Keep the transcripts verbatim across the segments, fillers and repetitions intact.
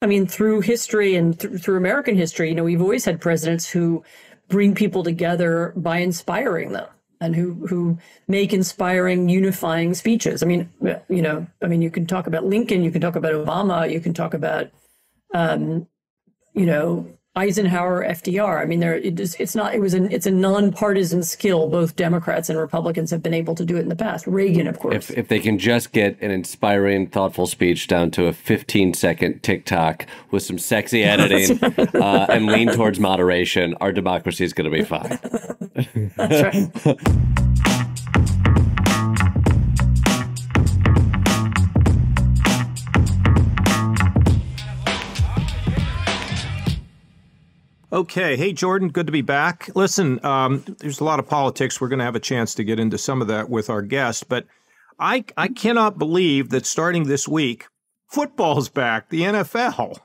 I mean, through history and th through American history, you know, we've always had presidents who bring people together by inspiring them, and who who make inspiring, unifying speeches. I mean, you know, I mean, you can talk about Lincoln, you can talk about Obama, you can talk about, um, you know, Eisenhower, F D R. I mean, there it is, it's not. It was an. It's a nonpartisan skill. Both Democrats and Republicans have been able to do it in the past. Reagan, of course. If, if they can just get an inspiring, thoughtful speech down to a fifteen second TikTok with some sexy editing uh, and lean towards moderation, our democracy is going to be fine. That's right. Okay. Hey, Jordan, good to be back. Listen, um, there's a lot of politics. We're going to have a chance to get into some of that with our guest. But I, I cannot believe that starting this week, football's back, the N F L.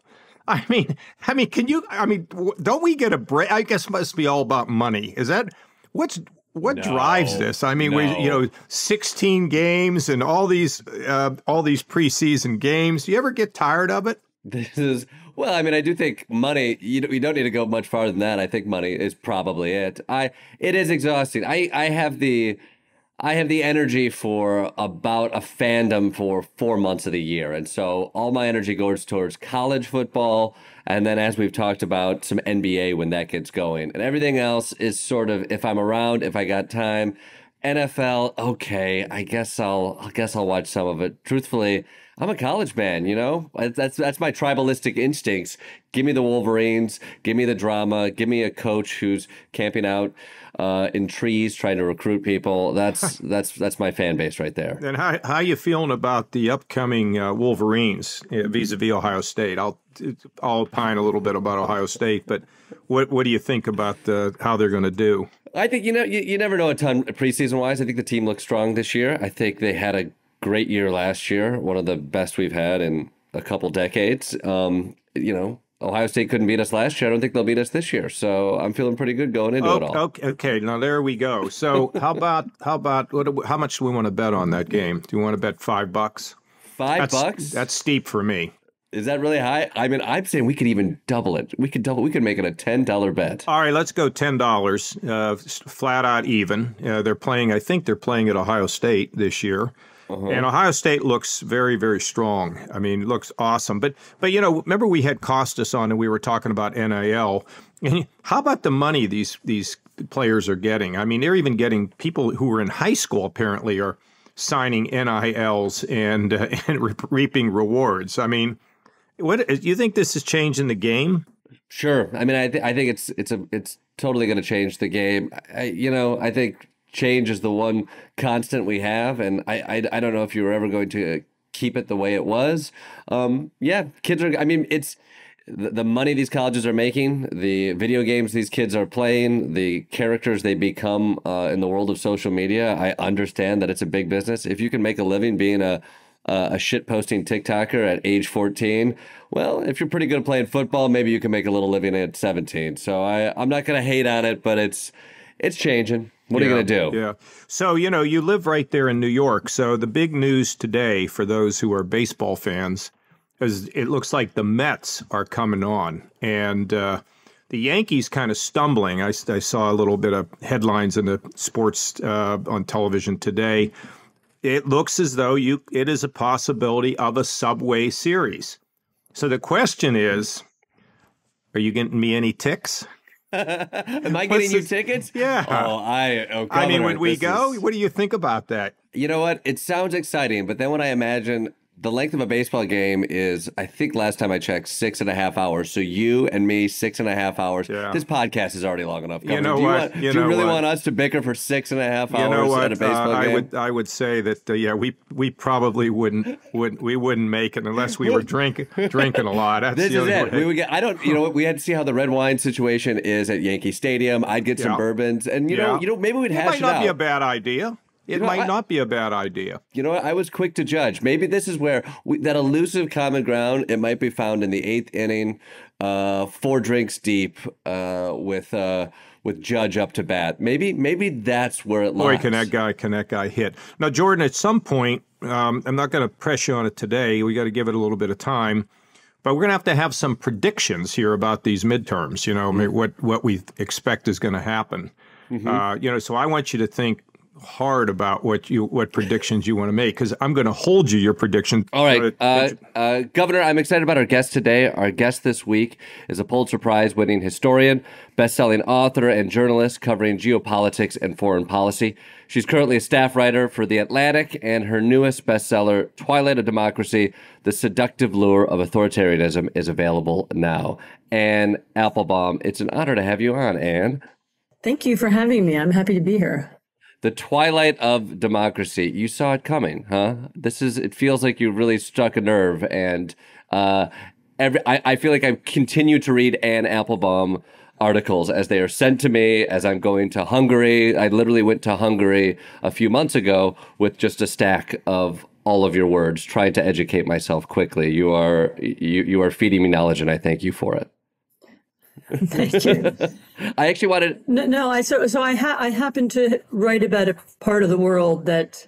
I mean, I mean, can you, I mean, don't we get a break? I guess it must be all about money. Is that, what's, what no, drives this? I mean, no. we, you know, sixteen games and all these, uh, all these preseason games. Do you ever get tired of it? This is, well, I mean, I do think money, you don't, you don't need to go much farther than that. I think money is probably it. I, it is exhausting. I, I have the, I have the energy for about a fandom for four months of the year. And so all my energy goes towards college football. And then, as we've talked about, some N B A when that gets going, and everything else is sort of, if I'm around, if I got time. N F L, okay, I guess I'll, I guess I'll watch some of it. Truthfully, I'm a college man, you know? That's that's my tribalistic instincts. Give me the Wolverines, give me the drama, give me a coach who's camping out uh, in trees trying to recruit people. That's that's that's my fan base right there. And how how you feeling about the upcoming uh, Wolverines vis-a-vis Ohio State? I'll I'll opine a little bit about Ohio State, but what what do you think about the, how they're going to do? I think, you know, you, you never know a ton preseason-wise. I think the team looks strong this year. I think they had a great year last year, one of the best we've had in a couple decades. Um, you know, Ohio State couldn't beat us last year. I don't think they'll beat us this year. So I'm feeling pretty good going into oh, it all. Okay, okay, now there we go. So how about, how about, what, how much do we want to bet on that game? Do you want to bet five bucks? Five that's, bucks? That's steep for me. Is that really high? I mean, I'm saying we could even double it. We could double. We could make it a ten dollar bet. All right, let's go ten dollars, uh, flat out even. Uh, they're playing. I think they're playing at Ohio State this year, uh-huh. and Ohio State looks very, very strong. I mean, it looks awesome. But but you know, remember we had Costas on and we were talking about N I L. And how about the money these these players are getting? I mean, they're even getting people who were in high school apparently are signing N I Ls and uh, and re reaping rewards. I mean. What do you think this is changing the game? Sure. I mean, I, th I think it's it's a it's totally going to change the game. I, you know, I think change is the one constant we have, and I I, I don't know if you were ever going to keep it the way it was. Um, yeah, kids are. I mean, it's the, the money these colleges are making, the video games these kids are playing, the characters they become uh, in the world of social media. I understand that it's a big business. If you can make a living being a Uh, a shit-posting TikToker at age fourteen, well, if you're pretty good at playing football, maybe you can make a little living at seventeen. So I, I'm not going to hate on it, but it's it's changing. What yeah, are you going to do? Yeah. So, you know, you live right there in New York. So the big news today for those who are baseball fans is it looks like the Mets are coming on. And uh, the Yankees kind of stumbling. I, I saw a little bit of headlines in the sports uh, on television today. It looks as though you it is a possibility of a Subway Series. So the question is, are you getting me any ticks? Am I getting you tickets? Yeah. Oh, I oh, Governor, I mean, when we go, is... what do you think about that? You know what? It sounds exciting, but then when I imagine the length of a baseball game is, I think last time I checked, six and a half hours. So you and me, six and a half hours. Yeah. This podcast is already long enough. Governor. You know do you, what? Want, you do know you really what? want us to bicker for six and a half hours you know what? at a baseball uh, I game? Would, I would say that, uh, yeah, we we probably wouldn't would we wouldn't make it unless we were drinking drinking a lot. That's this the is it. Way. We would get. I don't. You know what? We had to see how the red wine situation is at Yankee Stadium. I'd get yeah. some bourbons, and you yeah. know, you know, maybe we'd hash it out. It might not out. be a bad idea. It you know, might I, not be a bad idea. You know what? I was quick to judge. Maybe this is where we, that elusive common ground, it might be found in the eighth inning, uh, four drinks deep uh, with uh, with Judge up to bat. Maybe maybe that's where it lies. Boy, can that guy, can that guy hit. Now, Jordan, at some point, um, I'm not going to press you on it today. We got to give it a little bit of time. But we're going to have to have some predictions here about these midterms, you know, mm-hmm. what, what we expect is going to happen. Mm-hmm. uh, you know, so I want you to think hard about what you what predictions you want to make, because I'm going to hold you your prediction. All right, uh, uh, Governor, I'm excited about our guest today. Our guest this week is a Pulitzer Prize winning historian, best-selling author, and journalist covering geopolitics and foreign policy. She's currently a staff writer for The Atlantic, and her newest bestseller, Twilight of Democracy, The Seductive Lure of Authoritarianism, is available now. Anne Applebaum, it's an honor to have you on, Anne. Thank you for having me. I'm happy to be here. The Twilight of Democracy. You saw it coming, huh? This is, it feels like you really struck a nerve. And uh, every, I, I feel like I continue to read Anne Applebaum articles as they are sent to me, as I'm going to Hungary. I literally went to Hungary a few months ago with just a stack of all of your words, trying to educate myself quickly. You are, you, you are feeding me knowledge, and I thank you for it. Thank you. I actually wanted. No, no I so so I ha I happen to write about a part of the world that,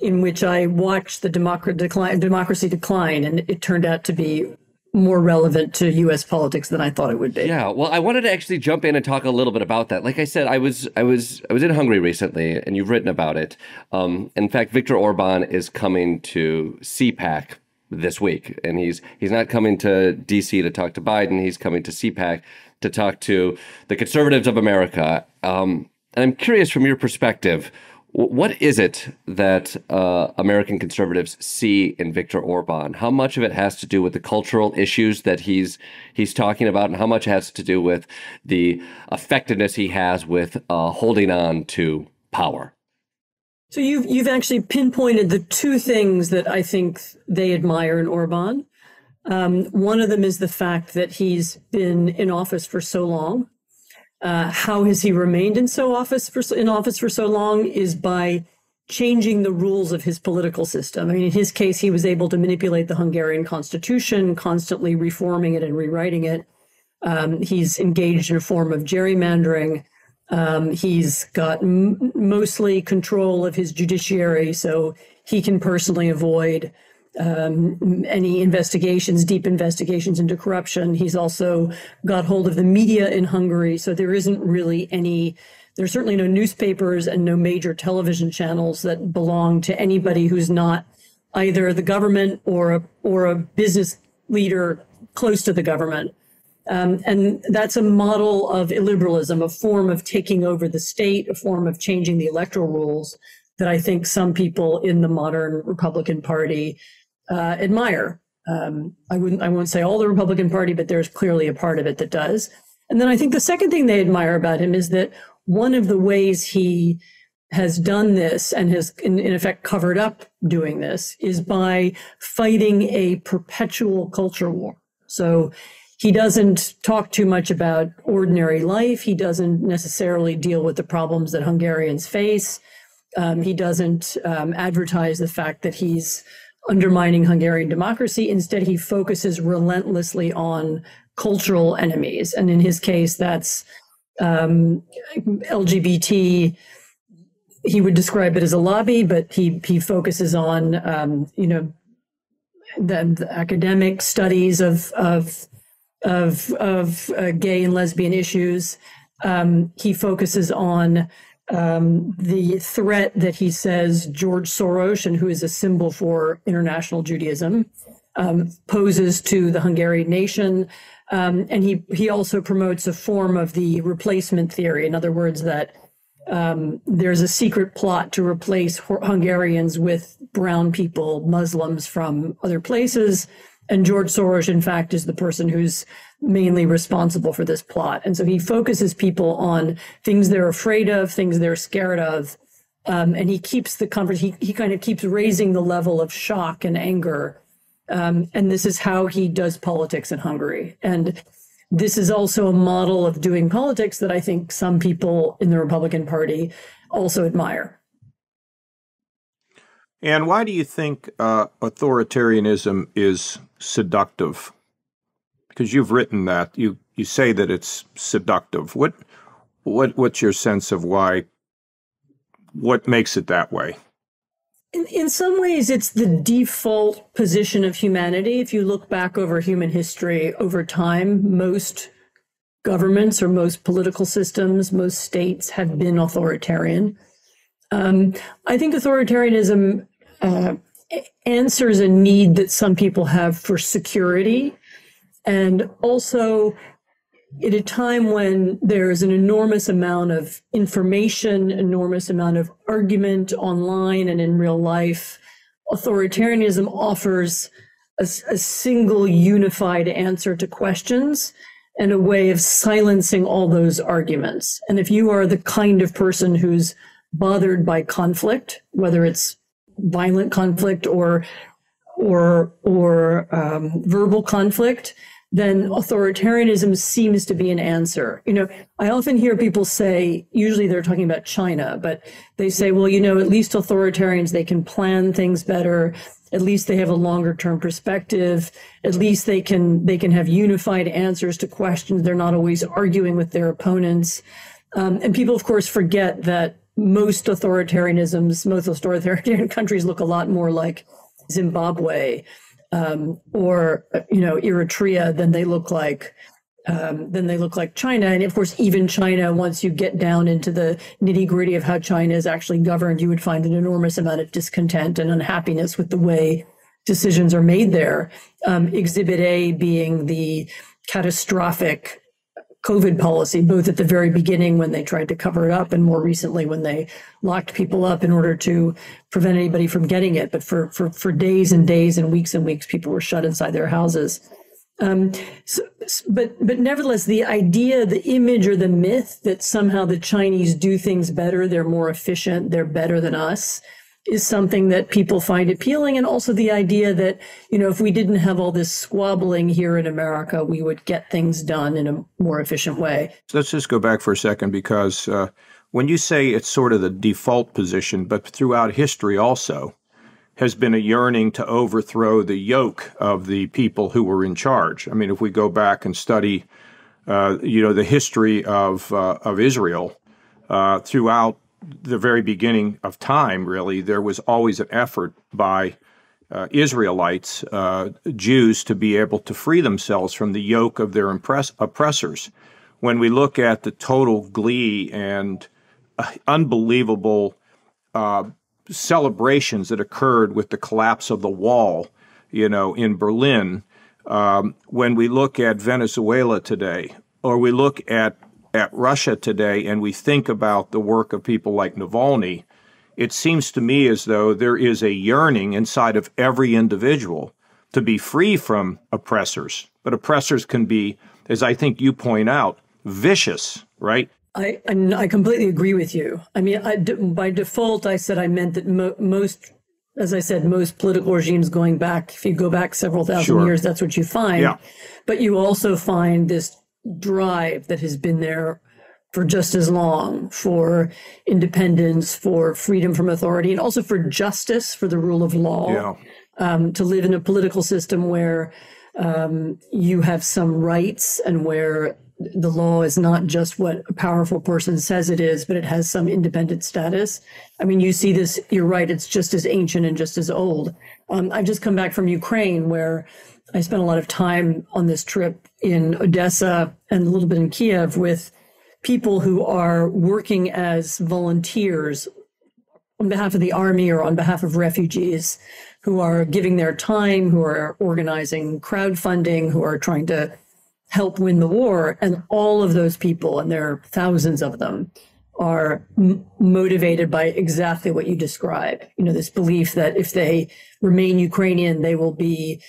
in which I watched the democracy decline, democracy decline, and it turned out to be more relevant to U S politics than I thought it would be. Yeah, well, I wanted to actually jump in and talk a little bit about that. Like I said, I was I was I was in Hungary recently, and you've written about it. Um, in fact, Viktor Orbán is coming to C PAC this week, and he's he's not coming to D C to talk to Biden. He's coming to C PAC to talk to the conservatives of America. Um, and I'm curious, from your perspective, what is it that uh, American conservatives see in Viktor Orbán? How much of it has to do with the cultural issues that he's he's talking about, and how much has to do with the effectiveness he has with uh, holding on to power? So you've, you've actually pinpointed the two things that I think they admire in Orbán. Um, one of them is the fact that he's been in office for so long. Uh, how has he remained in, so office for, in office for so long is by changing the rules of his political system. I mean, in his case, he was able to manipulate the Hungarian constitution, constantly reforming it and rewriting it. Um, he's engaged in a form of gerrymandering. Um, he's got m mostly control of his judiciary, so he can personally avoid um, any investigations, deep investigations into corruption. He's also got hold of the media in Hungary, so there isn't really any, there's certainly no newspapers and no major television channels that belong to anybody who's not either the government or a, or a business leader close to the government. Um, and that's a model of illiberalism, a form of taking over the state, a form of changing the electoral rules that I think some people in the modern Republican Party uh, admire. Um, I wouldn't, I won't say all the Republican Party, but there's clearly a part of it that does. And then I think the second thing they admire about him is that one of the ways he has done this and has in, in effect covered up doing this is by fighting a perpetual culture war. So he doesn't talk too much about ordinary life. He doesn't necessarily deal with the problems that Hungarians face. Um, he doesn't um, advertise the fact that he's undermining Hungarian democracy. Instead, he focuses relentlessly on cultural enemies. And in his case, that's um, L G B T. He would describe it as a lobby, but he, he focuses on, um, you know, the, the academic studies of, of of of uh, gay and lesbian issues. Um, he focuses on um, the threat that he says George Soros, and who is a symbol for international Judaism, um, poses to the Hungarian nation. Um, and he, he also promotes a form of the replacement theory. In other words, that um, there's a secret plot to replace Hungarians with brown people, Muslims from other places. And George Soros, in fact, is the person who's mainly responsible for this plot. And so he focuses people on things they're afraid of, things they're scared of. Um, and he keeps the conference, he, he kind of keeps raising the level of shock and anger. Um, and this is how he does politics in Hungary. And this is also a model of doing politics that I think some people in the Republican Party also admire. And why do you think uh, authoritarianism is seductive? Because you've written that, you you say that it's seductive. What what what's your sense of why? What makes it that way? In, in some ways, it's the default position of humanity. If you look back over human history, over time, most governments or most political systems, most states have been authoritarian. Um, I think authoritarianism uh, answers a need that some people have for security, and also at a time when there is an enormous amount of information, enormous amount of argument online and in real life, authoritarianism offers a, a single unified answer to questions and a way of silencing all those arguments. And if you are the kind of person who's bothered by conflict, whether it's violent conflict or or or um, verbal conflict, then authoritarianism seems to be an answer. You know, I often hear people say, usually they're talking about China, but they say, well, you know, at least authoritarians, they can plan things better. At least they have a longer term perspective. At least they can they can have unified answers to questions. They're not always arguing with their opponents. Um, and people, of course, forget that most authoritarianisms, most authoritarian countries look a lot more like Zimbabwe um, or, you know, Eritrea than they look like um, than they look like China. And of course, even China, once you get down into the nitty gritty of how China is actually governed, you would find an enormous amount of discontent and unhappiness with the way decisions are made there. Um, Exhibit A being the catastrophic COVID policy, both at the very beginning when they tried to cover it up and more recently when they locked people up in order to prevent anybody from getting it. But for for, for days and days and weeks and weeks, people were shut inside their houses. Um, so, but, but nevertheless, the idea, the image or the myth that somehow the Chinese do things better, they're more efficient, they're better than us, is something that people find appealing. And also the idea that, you know, if we didn't have all this squabbling here in America, we would get things done in a more efficient way. So let's just go back for a second, because uh, when you say it's sort of the default position, but throughout history also has been a yearning to overthrow the yoke of the people who were in charge. I mean, if we go back and study, uh, you know, the history of, uh, of Israel uh, throughout the very beginning of time, really, there was always an effort by uh, Israelites, uh, Jews, to be able to free themselves from the yoke of their impress oppressors. When we look at the total glee and uh, unbelievable uh, celebrations that occurred with the collapse of the wall, you know, in Berlin, um, when we look at Venezuela today, or we look at at Russia today, and we think about the work of people like Navalny, it seems to me as though there is a yearning inside of every individual to be free from oppressors. But oppressors can be, as I think you point out, vicious, right? I, I completely agree with you. I mean, I, by default, I said I meant that mo most, as I said, most political regimes going back, if you go back several thousand sure. years, that's what you find. Yeah. But you also find this drive that has been there for just as long, for independence, for freedom from authority, and also for justice, for the rule of law, yeah. um, to live in a political system where um, you have some rights and where the law is not just what a powerful person says it is, but it has some independent status. I mean, you see this, you're right, it's just as ancient and just as old. Um, I've just come back from Ukraine, where I spent a lot of time on this trip in Odessa and a little bit in Kiev with people who are working as volunteers on behalf of the army or on behalf of refugees, who are giving their time, who are organizing crowdfunding, who are trying to help win the war. And all of those people, and there are thousands of them, are m motivated by exactly what you describe. You know, this belief that if they remain Ukrainian, they will be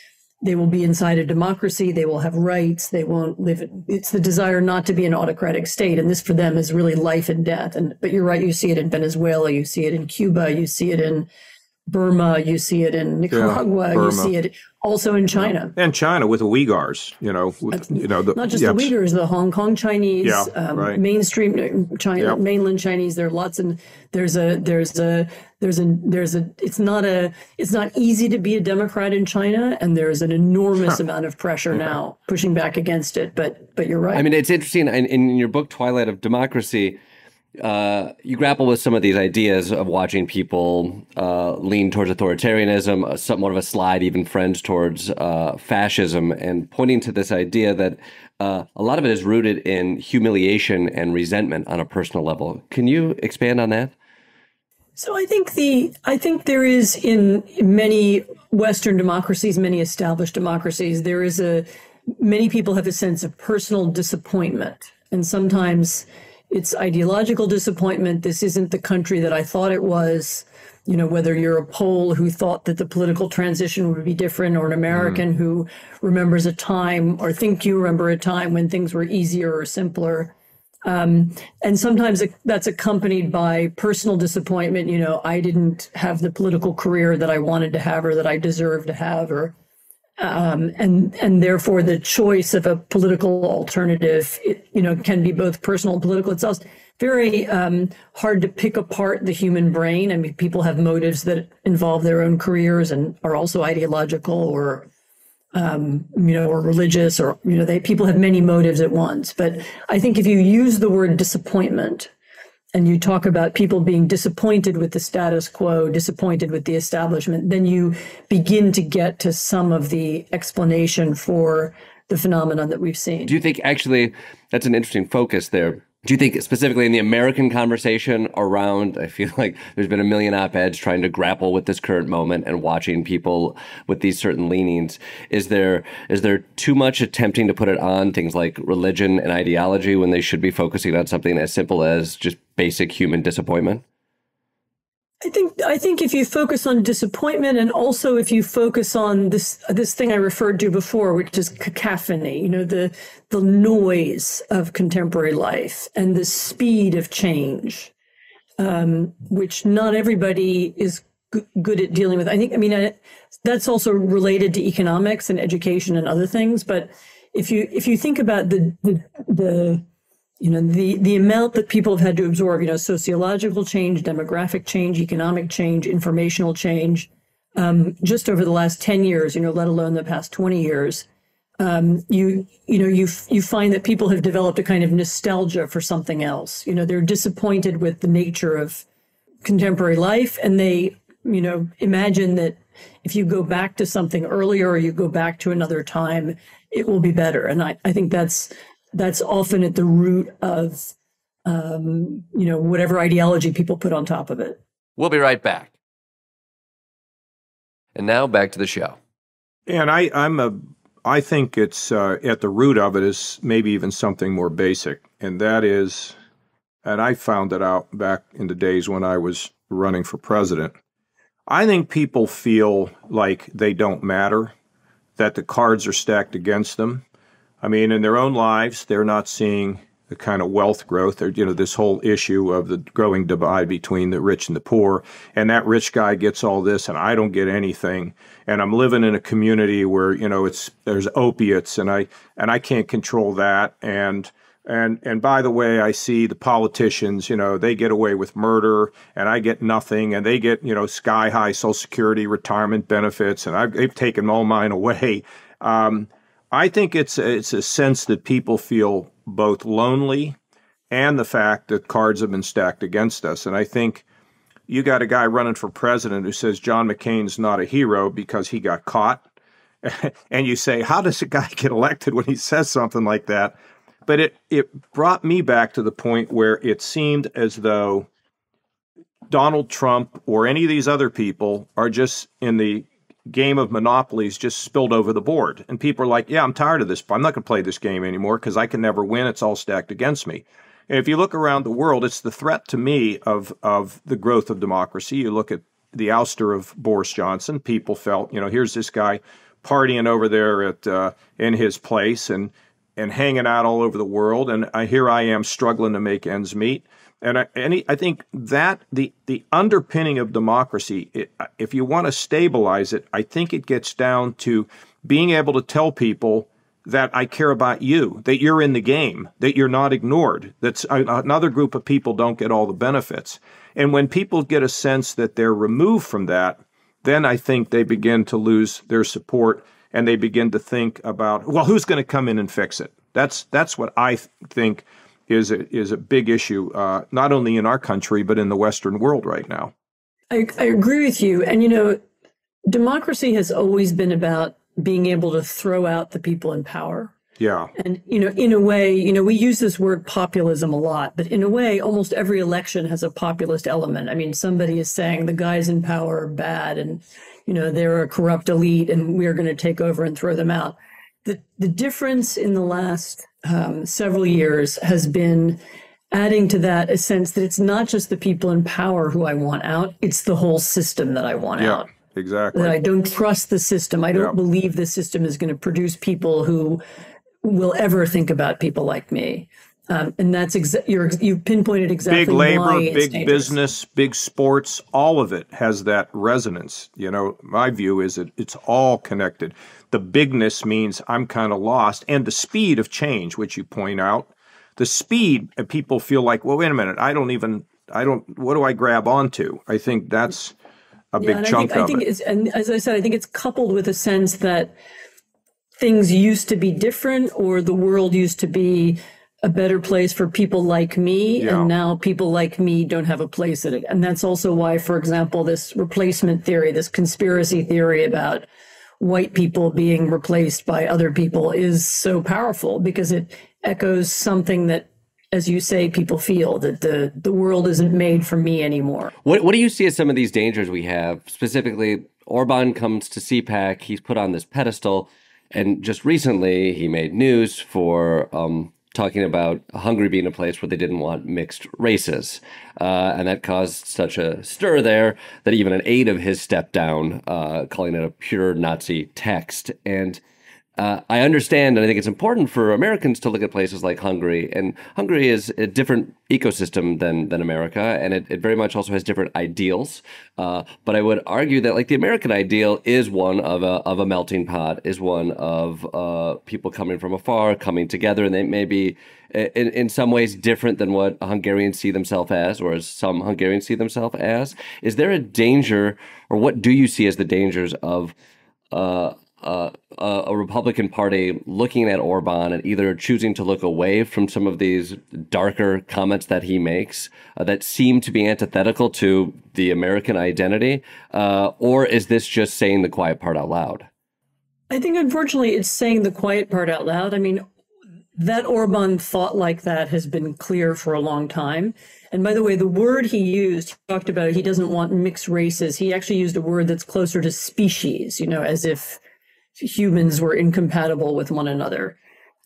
They will be inside a democracy. They will have rights. They won't live. It's the desire not to be an autocratic state. And this for them is really life and death. And but you're right. You see it in Venezuela. You see it in Cuba. You see it in Burma. You see it in Nicaragua. Yeah, you see it also in China. Yeah. And China with the Uyghurs, you know. With, you know the, not just yeah. the Uyghurs, the Hong Kong Chinese, yeah, um, right. mainstream China, yeah. mainland Chinese. There are lots and there's a, there's a, there's a, there's a, it's not a, it's not easy to be a Democrat in China. And there is an enormous huh. amount of pressure yeah. now pushing back against it. But, but you're right. I mean, it's interesting in, in your book, Twilight of Democracy, uh, you grapple with some of these ideas of watching people uh, lean towards authoritarianism, somewhat of a slide, even friends towards uh, fascism, and pointing to this idea that uh, a lot of it is rooted in humiliation and resentment on a personal level. Can you expand on that? So I think the I think there is in many Western democracies, many established democracies, there is a many people have a sense of personal disappointment. And sometimes it's ideological disappointment. This isn't the country that I thought it was. You know, whether you're a Pole who thought that the political transition would be different, or an American mm. who remembers a time or think you remember a time when things were easier or simpler. Um, and sometimes it, that's accompanied by personal disappointment. You know, I didn't have the political career that I wanted to have or that I deserved to have, or um, and and therefore the choice of a political alternative, it, you know, can be both personal and political. It's also very um, hard to pick apart the human brain. I mean, people have motives that involve their own careers and are also ideological or Um, you know, or religious, or, you know, they people have many motives at once. But I think if you use the word disappointment and you talk about people being disappointed with the status quo, disappointed with the establishment, then you begin to get to some of the explanation for the phenomenon that we've seen. Do you think actually that's an interesting focus there? Do you think specifically in the American conversation around, I feel like there's been a million op-eds trying to grapple with this current moment and watching people with these certain leanings. Is there is there too much attempting to put it on things like religion and ideology when they should be focusing on something as simple as just basic human disappointment? I think I think if you focus on disappointment, and also if you focus on this this thing I referred to before, which is cacophony, you know, the the noise of contemporary life and the speed of change, um, which not everybody is g good at dealing with. I think I mean I, that's also related to economics and education and other things. But if you if you think about the the, the you know, the, the amount that people have had to absorb, you know, sociological change, demographic change, economic change, informational change, um, just over the last ten years, you know, let alone the past twenty years, um, you, you know, you, you find that people have developed a kind of nostalgia for something else. You know, they're disappointed with the nature of contemporary life, and they, you know, imagine that if you go back to something earlier or you go back to another time, it will be better. And I, I think that's, That's often at the root of, um, you know, whatever ideology people put on top of it. We'll be right back. And now back to the show. And I, I'm a, I think it's uh, at the root of it is maybe even something more basic, and that is, and I found it out back in the days when I was running for president. I think people feel like they don't matter, that the cards are stacked against them. I mean, in their own lives, they're not seeing the kind of wealth growth, or, you know, this whole issue of the growing divide between the rich and the poor, and that rich guy gets all this and I don't get anything, and I'm living in a community where, you know, it's there's opiates and I and I can't control that, and and and by the way, I see the politicians, you know, they get away with murder and I get nothing, and they get, you know, sky-high Social Security retirement benefits, and I've, they've taken all mine away. Um, I think it's a, it's a sense that people feel both lonely and the fact that cards have been stacked against us. And I think you got a guy running for president who says John McCain's not a hero because he got caught. And you say, how does a guy get elected when he says something like that? But it, it brought me back to the point where it seemed as though Donald Trump or any of these other people are just in the game of monopolies just spilled over the board. And people are like, yeah, I'm tired of this, but I'm not going to play this game anymore because I can never win. It's all stacked against me. And if you look around the world, it's the threat to me of, of the growth of democracy. You look at the ouster of Boris Johnson. People felt, you know, here's this guy partying over there at uh, in his place and, and hanging out all over the world. And I, here I am struggling to make ends meet. And I, any, I think that the, the underpinning of democracy, it, if you want to stabilize it, I think it gets down to being able to tell people that I care about you, that you're in the game, that you're not ignored, that another group of people don't get all the benefits. And when people get a sense that they're removed from that, then I think they begin to lose their support, and they begin to think about, well, who's going to come in and fix it? That's, that's what I th- think is a, is a big issue, uh, not only in our country, but in the Western world right now. I, I agree with you. And, you know, democracy has always been about being able to throw out the people in power. Yeah. And, you know, in a way, you know, we use this word populism a lot, but in a way, almost every election has a populist element. I mean, somebody is saying the guys in power are bad and, you know, they're a corrupt elite and we're going to take over and throw them out. The, the difference in the last um, several years has been adding to that a sense that it's not just the people in power who I want out, it's the whole system that I want yeah. out. Exactly. That I don't trust the system. I don't yeah. believe the system is going to produce people who will ever think about people like me. Um, and that's exactly, you pinpointed exactly big labor, why big dangerous. business, big sports, all of it has that resonance. You know, my view is that it's all connected. The bigness means I'm kind of lost. And the speed of change, which you point out, the speed, people feel like, well, wait a minute, I don't even, I don't, what do I grab onto? I think that's a yeah, big chunk I think, of I think it. It's, and as I said, I think it's coupled with a sense that things used to be different, or the world used to be a better place for people like me. Yeah. And now people like me don't have a place in it. And that's also why, for example, this replacement theory, this conspiracy theory about white people being replaced by other people is so powerful, because it echoes something that, as you say, people feel that the, the world isn't made for me anymore. What, what do you see as some of these dangers we have? Specifically, Orbán comes to C PAC, he's put on this pedestal, and just recently he made news for um, talking about Hungary being a place where they didn't want mixed races. Uh, and that caused such a stir there that even an aide of his stepped down, uh, calling it a pure Nazi text. And Uh, I understand, and I think it's important for Americans to look at places like Hungary. And Hungary is a different ecosystem than than America, and it, it very much also has different ideals. Uh, but I would argue that, like, the American ideal is one of a of a melting pot, is one of uh, people coming from afar, coming together, and they may be in in some ways different than what Hungarians see themselves as, or as some Hungarians see themselves as. Is there a danger, or what do you see as the dangers of Uh, Uh, uh, a Republican Party looking at Orbán and either choosing to look away from some of these darker comments that he makes uh, that seem to be antithetical to the American identity? Uh, or is this just saying the quiet part out loud? I think, unfortunately, it's saying the quiet part out loud. I mean, that Orbán thought like that has been clear for a long time. And by the way, the word he used, he talked about it, he doesn't want mixed races. He actually used a word that's closer to species, you know, as if humans were incompatible with one another.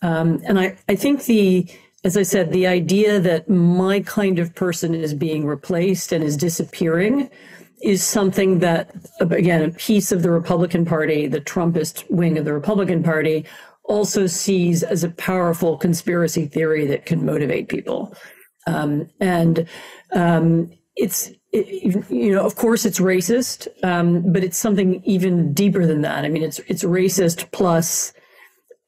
Um, and I, I think the, as I said, the idea that my kind of person is being replaced and is disappearing is something that, again, a piece of the Republican Party, the Trumpist wing of the Republican Party, also sees as a powerful conspiracy theory that can motivate people. Um, and um, it's, It, you know, of course it's racist, um, but it's something even deeper than that. I mean, it's it's racist plus,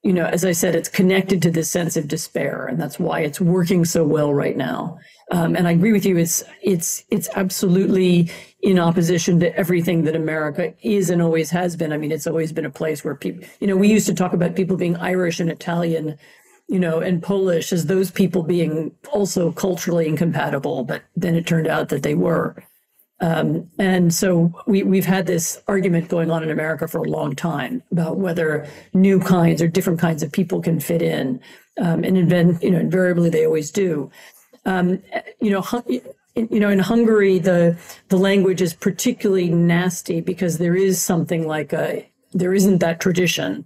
you know, as I said, it's connected to this sense of despair, and that's why it's working so well right now. Um, and I agree with you, it's it's it's absolutely in opposition to everything that America is and always has been. I mean, it's always been a place where people, you know, we used to talk about people being Irish and Italian, you know, and Polish as those people being also culturally incompatible, but then it turned out that they were. Um, and so we, we've had this argument going on in America for a long time about whether new kinds or different kinds of people can fit in. Um, and, invent, you know, invariably they always do. Um, you know, you know, in Hungary, the, the language is particularly nasty because there is something like a, there isn't that tradition.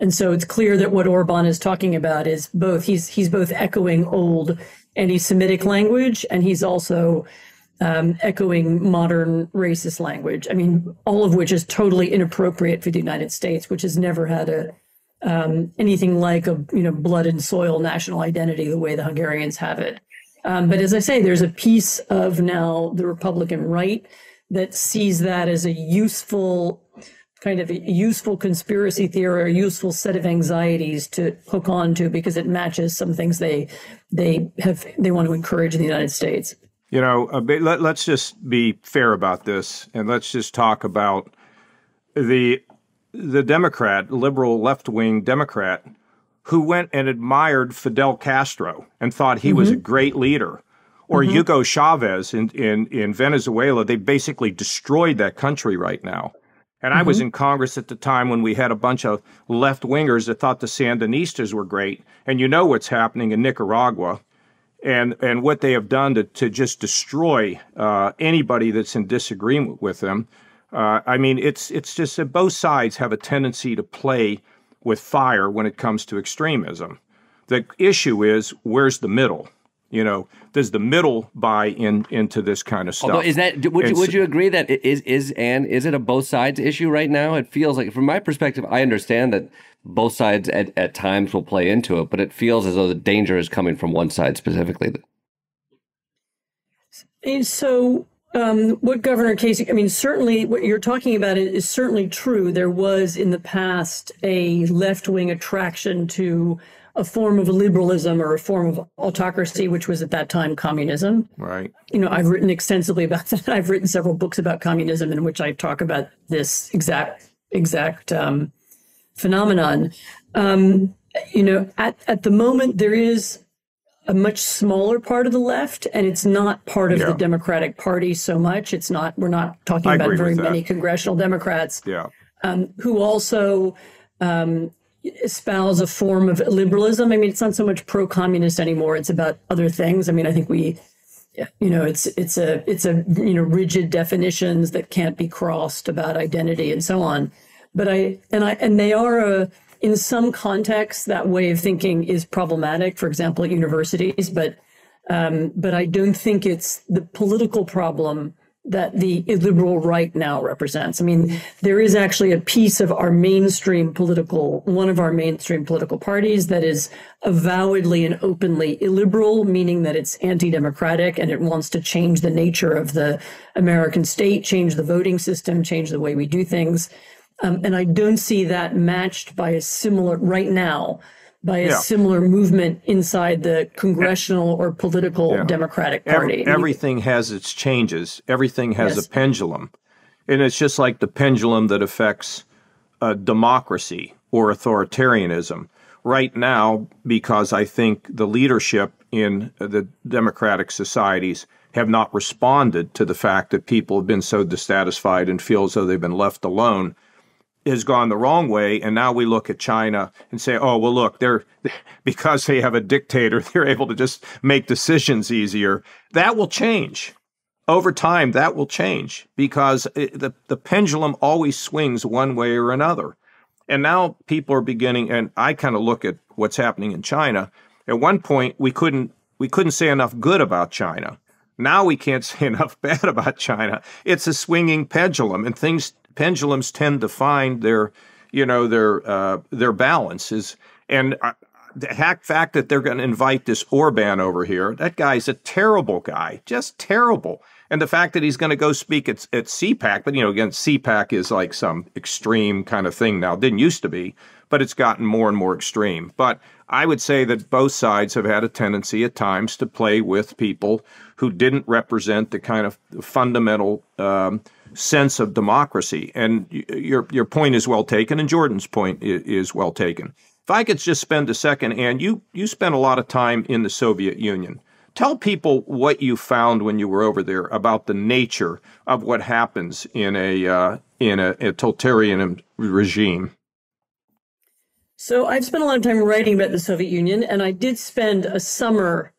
And so it's clear that what Orbán is talking about is both, he's he's both echoing old anti-Semitic language, and he's also um, echoing modern racist language. I mean, all of which is totally inappropriate for the United States, which has never had a um, anything like a, you know, blood and soil national identity the way the Hungarians have it. Um, but as I say, there's a piece of now the Republican right that sees that as a useful kind of a useful conspiracy theory or useful set of anxieties to hook on to because it matches some things they they have they want to encourage in the United States. You know, uh, let, let's just be fair about this, and let's just talk about the the Democrat, liberal left-wing Democrat who went and admired Fidel Castro and thought he mm-hmm. was a great leader, or mm-hmm. Hugo Chavez in, in, in Venezuela. They basically destroyed that country right now. And mm-hmm. I was in Congress at the time when we had a bunch of left-wingers that thought the Sandinistas were great. And you know what's happening in Nicaragua and, and what they have done to, to just destroy uh, anybody that's in disagreement with them. Uh, I mean, it's, it's just that both sides have a tendency to play with fire when it comes to extremism. The issue is, where's the middle? You know, does the middle buy in into this kind of stuff? Although is that would you, would you agree that it is is and is it a both sides issue right now? It feels like, from my perspective, I understand that both sides at, at times will play into it, but it feels as though the danger is coming from one side specifically. And so, um, what Governor Kasich, I mean, certainly what you're talking about is certainly true. There was in the past a left-wing attraction to a form of liberalism or a form of autocracy, which was at that time communism. Right. You know, I've written extensively about that. I've written several books about communism in which I talk about this exact exact um, phenomenon. Um, you know, at, at the moment, there is a much smaller part of the left, and it's not part of yeah. the Democratic Party so much. It's not, we're not talking I about very many congressional Democrats yeah. um, who also, um, espouse a form of liberalism. I mean, it's not so much pro-communist anymore. It's about other things. I mean, I think we, you know, it's it's a it's a you know rigid definitions that can't be crossed about identity and so on. But I and I and they are a, in some contexts that way of thinking is problematic. For example, at universities. But um, but I don't think it's the political problem that the liberal right now represents. I mean, there is actually a piece of our mainstream political, one of our mainstream political parties that is avowedly and openly illiberal, meaning that it's anti-democratic and it wants to change the nature of the American state, change the voting system, change the way we do things. Um, and I don't see that matched by a similar, right now, by a yeah. similar movement inside the congressional or political yeah. Democratic Party. Every, everything has its changes. Everything has yes. a pendulum. And it's just like the pendulum that affects uh, democracy or authoritarianism. Right now, because I think the leadership in the democratic societies have not responded to the fact that people have been so dissatisfied and feel as though they've been left alone, has gone the wrong way. And now we look at China and say, oh, well, look, they're, because they have a dictator, they're able to just make decisions easier. That will change. Over time, that will change because it, the, the pendulum always swings one way or another. And now people are beginning, and I kind of look at what's happening in China. At one point, we couldn't, we couldn't say enough good about China. Now we can't say enough bad about China. It's a swinging pendulum, and things pendulums tend to find their, you know, their uh, their balances. And uh, the fact that they're going to invite this Orbán over here, that guy's a terrible guy, just terrible. And the fact that he's going to go speak at, at C PAC, but, you know, again, C PAC is like some extreme kind of thing now. It didn't used to be, but it's gotten more and more extreme. But I would say that both sides have had a tendency at times to play with people who didn't represent the kind of fundamental um sense of democracy. And your your point is well taken, and Jordan's point is well taken. If I could just spend a second, Anne, you, you spent a lot of time in the Soviet Union. Tell people what you found when you were over there about the nature of what happens in a, uh, in a, a totalitarian regime. So I've spent a lot of time writing about the Soviet Union, and I did spend a summer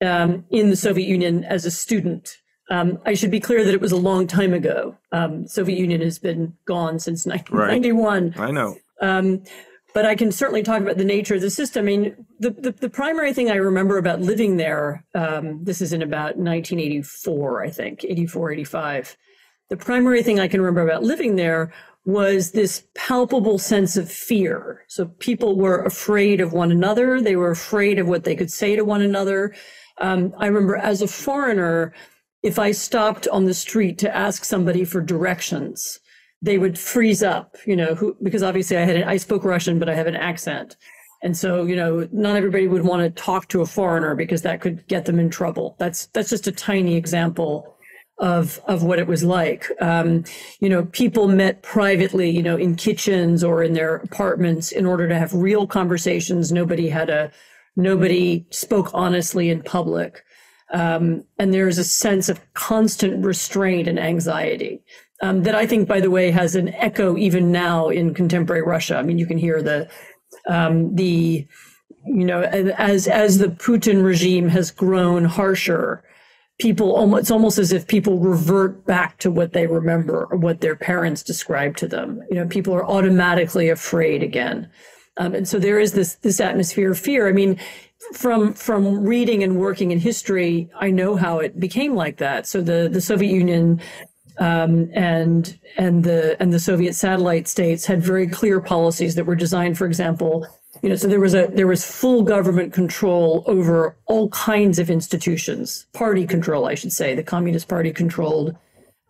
um, in the Soviet Union as a student. Um, I should be clear that it was a long time ago. Um, Soviet Union has been gone since nineteen ninety-one. Right. I know. Um, but I can certainly talk about the nature of the system. I mean, the, the, the primary thing I remember about living there, um, this is in about nineteen eighty-four, I think, eighty-four, eighty-five. The primary thing I can remember about living there was this palpable sense of fear. So people were afraid of one another. They were afraid of what they could say to one another. Um, I remember as a foreigner, if I stopped on the street to ask somebody for directions, they would freeze up, you know, who, because obviously I had, an, I spoke Russian, but I have an accent. And so, you know, not everybody would want to talk to a foreigner because that could get them in trouble. That's, that's just a tiny example of of what it was like. Um, you know, people met privately, you know, in kitchens or in their apartments in order to have real conversations. Nobody had a, nobody spoke honestly in public. Um, and there is a sense of constant restraint and anxiety um, that I think, by the way, has an echo even now in contemporary Russia. I mean, you can hear the um, the, you know, as as the Putin regime has grown harsher, people almost, it's almost as if people revert back to what they remember or what their parents described to them. You know, people are automatically afraid again. Um, and so there is this this atmosphere of fear. I mean, from from reading and working in history, I know how it became like that. So the the Soviet Union um, and and the and the Soviet satellite states had very clear policies that were designed, for example, you know, so there was a there was full government control over all kinds of institutions, party control, I should say. The Communist Party controlled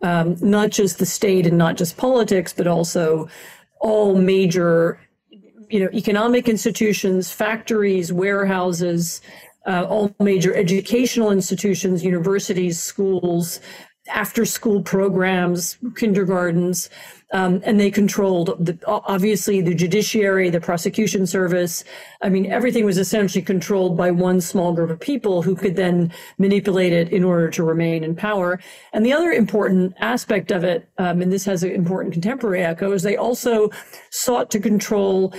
um, not just the state and not just politics, but also all major, you know, economic institutions, factories, warehouses, uh, all major educational institutions, universities, schools, after-school programs, kindergartens, um, and they controlled the, obviously the judiciary, the prosecution service. I mean, everything was essentially controlled by one small group of people who could then manipulate it in order to remain in power. And the other important aspect of it, um, and this has an important contemporary echo, is they also sought to control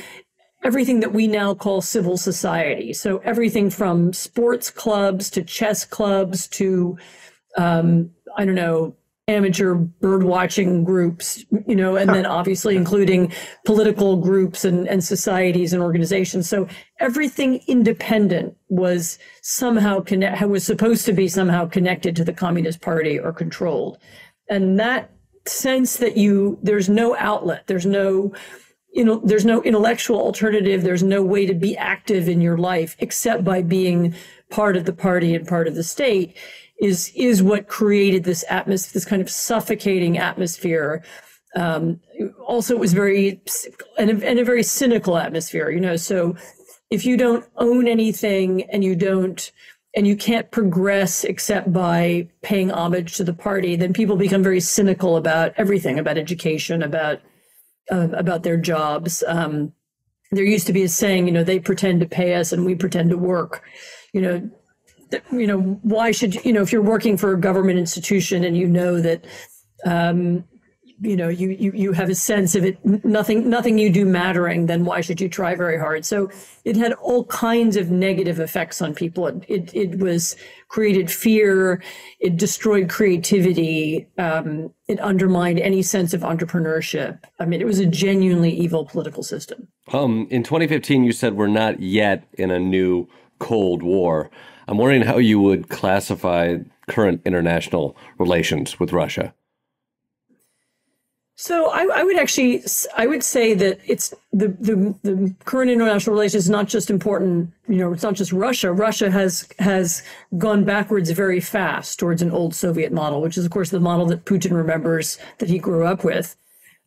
everything that we now call civil society. So everything from sports clubs to chess clubs to um, I don't know, amateur bird watching groups, you know, and then obviously including political groups and, and societies and organizations. So everything independent was somehow connect, was supposed to be somehow connected to the Communist Party or controlled. And that sense that you, there's no outlet, there's no, you know, there's no intellectual alternative, there's no way to be active in your life except by being part of the party and part of the state, is is what created this atmosphere, this kind of suffocating atmosphere. Um, also, it was very, and a, and a very cynical atmosphere, you know. So if you don't own anything and you don't, and you can't progress except by paying homage to the party, then people become very cynical about everything, about education, about, uh, about their jobs. Um, there used to be a saying, you know, they pretend to pay us and we pretend to work, you know. You know, why should, you know, if you're working for a government institution and you know that, um, you know, you, you, you have a sense of it, nothing, nothing you do mattering, then why should you try very hard? So it had all kinds of negative effects on people. It, it, it was created fear. It destroyed creativity. Um, it undermined any sense of entrepreneurship. I mean, it was a genuinely evil political system. Um, in twenty fifteen, you said we're not yet in a new Cold War. I'm wondering how you would classify current international relations with Russia. So I, I would actually, I would say that it's the, the the current international relations is not just important, you know, it's not just Russia. Russia has has gone backwards very fast towards an old Soviet model, which is, of course, the model that Putin remembers that he grew up with.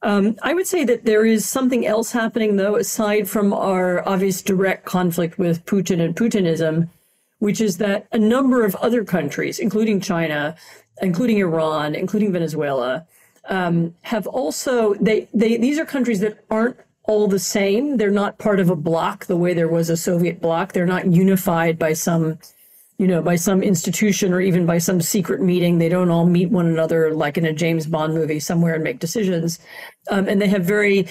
Um, I would say that there is something else happening, though, aside from our obvious direct conflict with Putin and Putinism, which is that a number of other countries, including China, including Iran, including Venezuela, um, have also, they, they, these are countries that aren't all the same. They're not part of a bloc the way there was a Soviet bloc. They're not unified by some, you know, by some institution or even by some secret meeting. They don't all meet one another like in a James Bond movie somewhere and make decisions. Um, and they have very,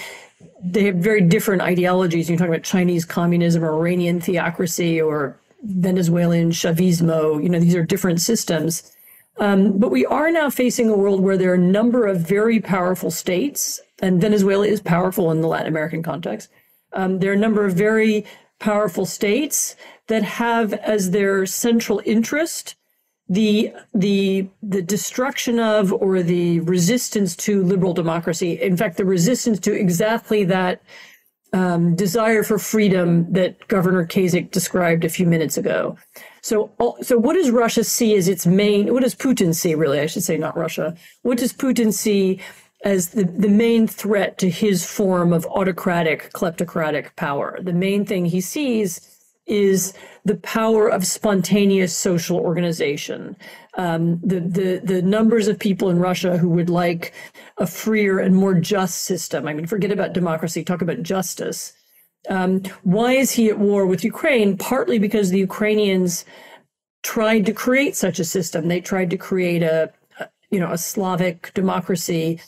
they have very different ideologies. You're talking about Chinese communism or Iranian theocracy or Venezuelan Chavismo, you know, these are different systems. Um, but we are now facing a world where there are a number of very powerful states, and Venezuela is powerful in the Latin American context. Um, there are a number of very powerful states that have as their central interest the the the destruction of or the resistance to liberal democracy. In fact, the resistance to exactly that Um, desire for freedom that Governor Kasich described a few minutes ago. So, so what does Russia see as its main, what does Putin see, really, I should say, not Russia. What does Putin see as the, the main threat to his form of autocratic, kleptocratic power? The main thing he sees is the power of spontaneous social organization. Um, the, the, the numbers of people in Russia who would like a freer and more just system. I mean, forget about democracy, talk about justice. Um, why is he at war with Ukraine? Partly because the Ukrainians tried to create such a system. They tried to create a, you know, a Slavic democracy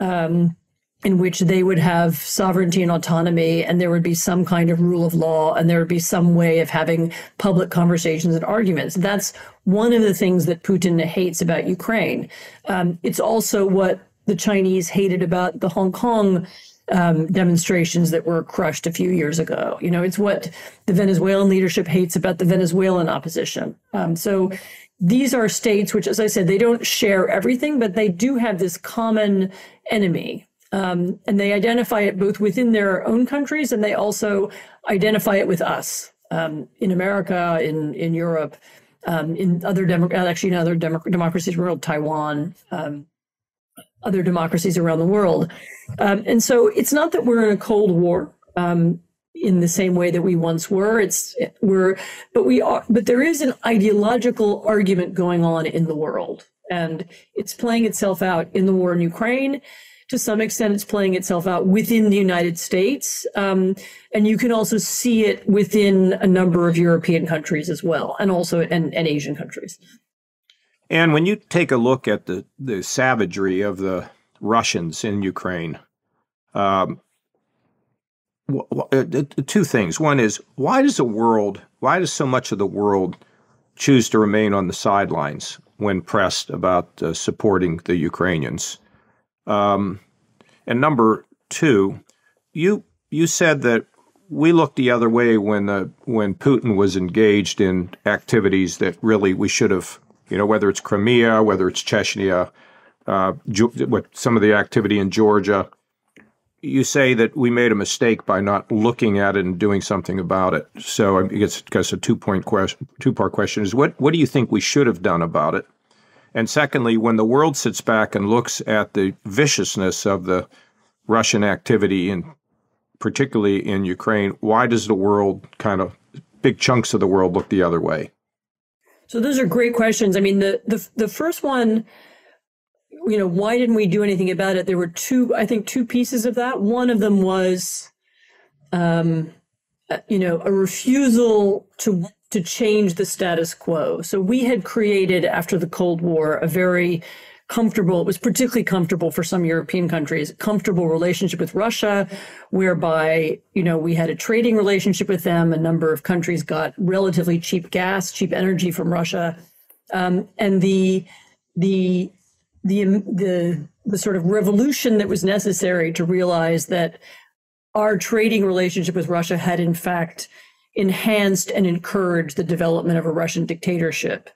um, in which they would have sovereignty and autonomy, and there would be some kind of rule of law, and there would be some way of having public conversations and arguments. That's one of the things that Putin hates about Ukraine. Um, it's also what the Chinese hated about the Hong Kong Um, demonstrations that were crushed a few years ago. You know, it's what the Venezuelan leadership hates about the Venezuelan opposition. Um, so these are states which, as I said, they don't share everything, but they do have this common enemy. Um, and they identify it both within their own countries, and they also identify it with us um, in America, in, in Europe, um, in other, demo actually in other demo democracies, world, Taiwan, um, other democracies around the world. Um, and so it's not that we're in a Cold War um, in the same way that we once were. It's we're, but we are, but there is an ideological argument going on in the world, and it's playing itself out in the war in Ukraine. To some extent, it's playing itself out within the United States. Um, and you can also see it within a number of European countries as well, and also and, and Asian countries. And when you take a look at the, the savagery of the Russians in Ukraine, um, two things. One is, why does the world, why does so much of the world choose to remain on the sidelines when pressed about uh, supporting the Ukrainians? Um, and number two, you you said that we looked the other way when the when Putin was engaged in activities that really we should have. You know, whether it's Crimea, whether it's Chechnya, uh, what some of the activity in Georgia, you say that we made a mistake by not looking at it and doing something about it. So I guess a two-point question, two-part question is, what what do you think we should have done about it? And secondly, when the world sits back and looks at the viciousness of the Russian activity, in particularly in Ukraine, why does the world kind of big chunks of the world look the other way? So those are great questions. I mean, the, the the first one, you know, why didn't we do anything about it? There were two, I think, two pieces of that. One of them was, um, you know, a refusal to to change the status quo. So we had created after the Cold War a very comfortable, it was particularly comfortable for some European countries, comfortable relationship with Russia, whereby, you know, we had a trading relationship with them. A number of countries got relatively cheap gas, cheap energy from Russia. Um, and the, the, the, the, the sort of revolution that was necessary to realize that our trading relationship with Russia had in fact enhanced and encouraged the development of a Russian dictatorship.